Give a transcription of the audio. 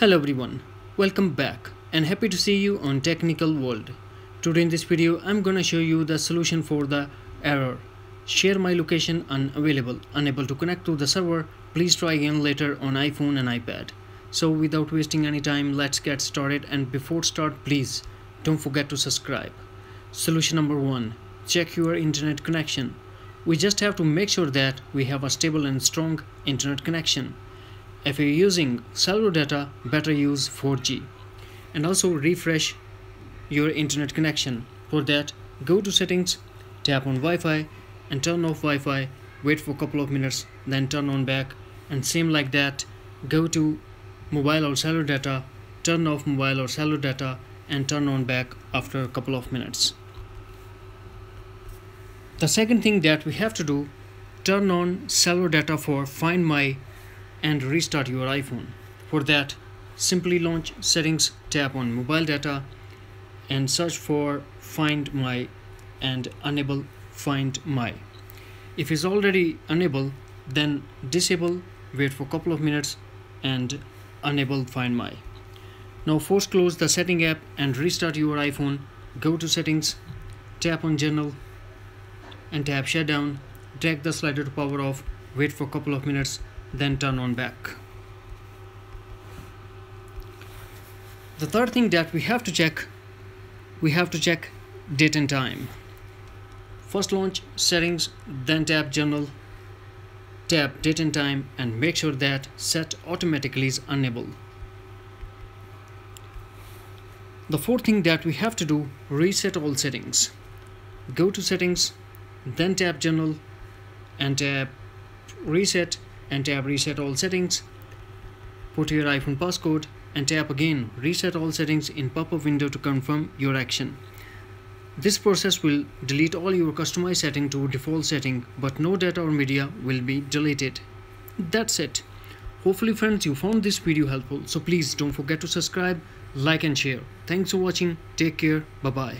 Hello everyone, welcome back and happy to see you on Technical World. Today in this video I'm gonna show you the solution for the error share my location unavailable, unable to connect to the server, please try again later on iPhone and iPad. So without wasting any time, let's get started, and before start please don't forget to subscribe. Solution number 1, check your internet connection. We just have to make sure that we have a stable and strong internet connection. If you're using cellular data, better use 4G, and also refresh your internet connection. For that, go to settings, tap on Wi-Fi and turn off Wi-Fi, wait for a couple of minutes, then turn on back, and same like that, go to mobile or cellular data, turn off mobile or cellular data and turn on back after a couple of minutes. The second thing that we have to do, turn on cellular data for Find My and restart your iPhone. For that, simply launch settings, tap on mobile data and search for Find My and enable Find My. If it's already enabled, then disable, wait for a couple of minutes and enable Find My. Now force close the setting app and restart your iPhone. Go to settings, tap on general and tap shutdown, drag the slider to power off, wait for a couple of minutes, then turn on back. The third thing that we have to check date and time. First launch settings, then tap general, tap date and time and make sure that set automatically is enabled. The fourth thing that we have to do, reset all settings. Go to settings, then tap general and tap reset and tap reset all settings. Put your iPhone passcode and tap again reset all settings in pop-up window to confirm your action. This process will delete all your customized setting to default setting, but no data or media will be deleted. That's it. Hopefully friends, you found this video helpful, so please don't forget to subscribe, like and share. Thanks for watching. Take care. Bye bye.